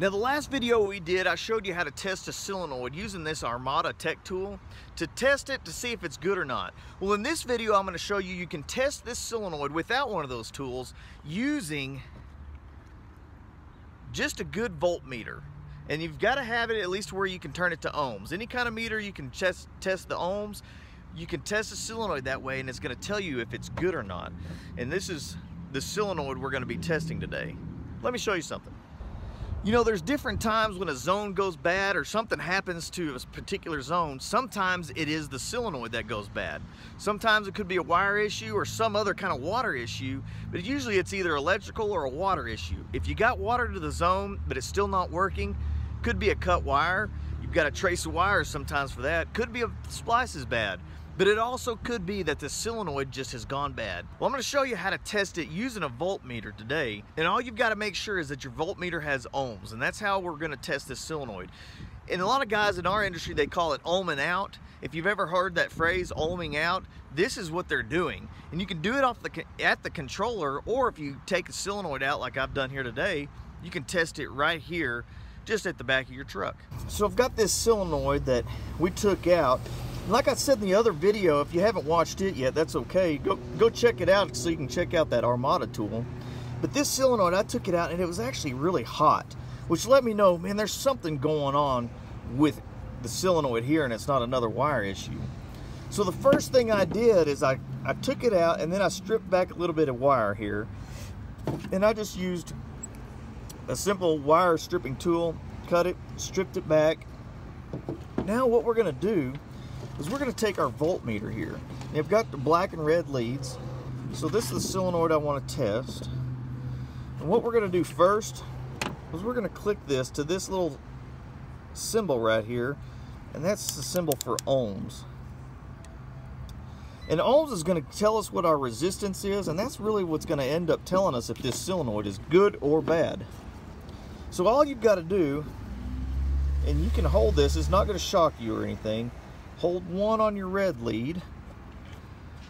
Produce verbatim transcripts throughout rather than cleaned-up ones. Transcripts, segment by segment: Now, the last video we did, I showed you how to test a solenoid using this Armada tech tool to test it to see if it's good or not. Well, in this video, I'm going to show you you can test this solenoid without one of those tools using just a good voltmeter. And you've got to have it at least where you can turn it to ohms. Any kind of meter, you can test, test the ohms. You can test a solenoid that way, and it's going to tell you if it's good or not. And this is the solenoid we're going to be testing today. Let me show you something. You know, there's different times when a zone goes bad or something happens to a particular zone. Sometimes it is the solenoid that goes bad. Sometimes it could be a wire issue or some other kind of water issue, but usually it's either electrical or a water issue. If you got water to the zone, but it's still not working, could be a cut wire. You've got to trace the wires sometimes for that. Could be a splice is bad, but it also could be that the solenoid just has gone bad. Well, I'm going to show you how to test it using a voltmeter today. And all you've got to make sure is that your voltmeter has ohms, and that's how we're going to test this solenoid. And a lot of guys in our industry, they call it ohming out. If you've ever heard that phrase, ohming out, this is what they're doing. And you can do it off the at the controller, or if you take the solenoid out like I've done here today, you can test it right here just at the back of your truck. So I've got this solenoid that we took out. Like I said in the other video, if you haven't watched it yet, that's okay. Go, go check it out so you can check out that Armada tool. But this solenoid, I took it out and it was actually really hot, which let me know, man, there's something going on with the solenoid here and it's not another wire issue. So the first thing I did is I, I took it out and then I stripped back a little bit of wire here. And I just used a simple wire stripping tool, cut it, stripped it back. Now what we're gonna do is we're going to take our voltmeter here. And I've got the black and red leads. So this is the solenoid I want to test. And what we're going to do first is we're going to click this to this little symbol right here. And that's the symbol for ohms. And ohms is going to tell us what our resistance is. And that's really what's going to end up telling us if this solenoid is good or bad. So all you've got to do, and you can hold this, it's not going to shock you or anything. Hold one on your red lead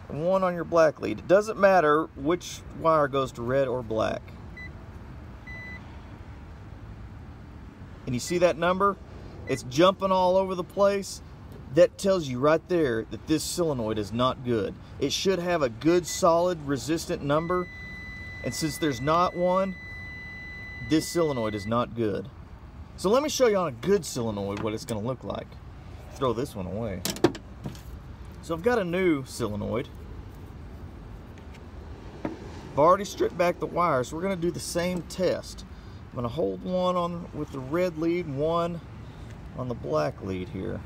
and one on your black lead. It doesn't matter which wire goes to red or black. And you see that number? It's jumping all over the place. That tells you right there that this solenoid is not good. It should have a good, solid, resistant number. And since there's not one, this solenoid is not good. So let me show you on a good solenoid what it's going to look like. Throw this one away. So I've got a new solenoid. I've already stripped back the wires, so we're going to do the same test. I'm going to hold one on with the red lead, one on the black lead here.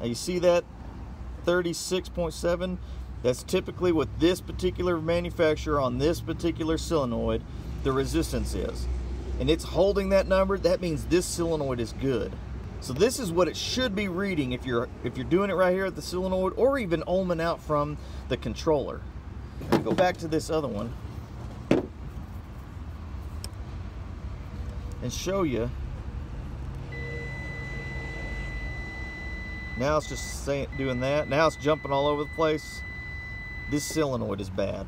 Now you see that thirty-six point seven? That's typically what this particular manufacturer on this particular solenoid the resistance is. And it's holding that number, that means this solenoid is good. So this is what it should be reading if you're if you're doing it right here at the solenoid, or even ohming out from the controller. Now go back to this other one and show you. Now it's just saying, doing that. Now it's jumping all over the place. This solenoid is bad.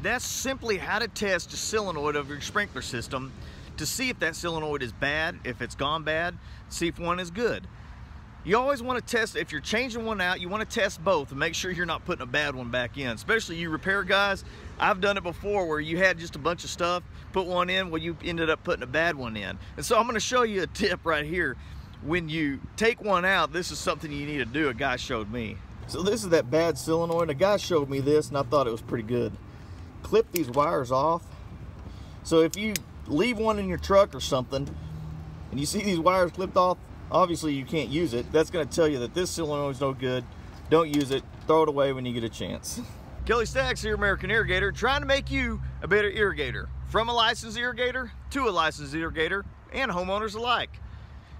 That's simply how to test a solenoid of your sprinkler system to see if that solenoid is bad, if it's gone bad, see if one is good. You always want to test, if you're changing one out, you want to test both and make sure you're not putting a bad one back in. Especially you repair guys, I've done it before where you had just a bunch of stuff, put one in, well you ended up putting a bad one in. And so I'm going to show you a tip right here. When you take one out, this is something you need to do, a guy showed me. So this is that bad solenoid, a guy showed me this and I thought it was pretty good. Clip these wires off. So if you leave one in your truck or something and you see these wires clipped off, obviously you can't use it. That's going to tell you that this solenoid is no good. Don't use it. Throw it away when you get a chance. Kelly Stacks here, American Irrigator, trying to make you a better irrigator. From a licensed irrigator to a licensed irrigator and homeowners alike.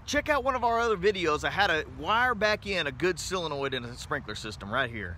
Check out one of our other videos on how to wire back in a good solenoid in a sprinkler system right here.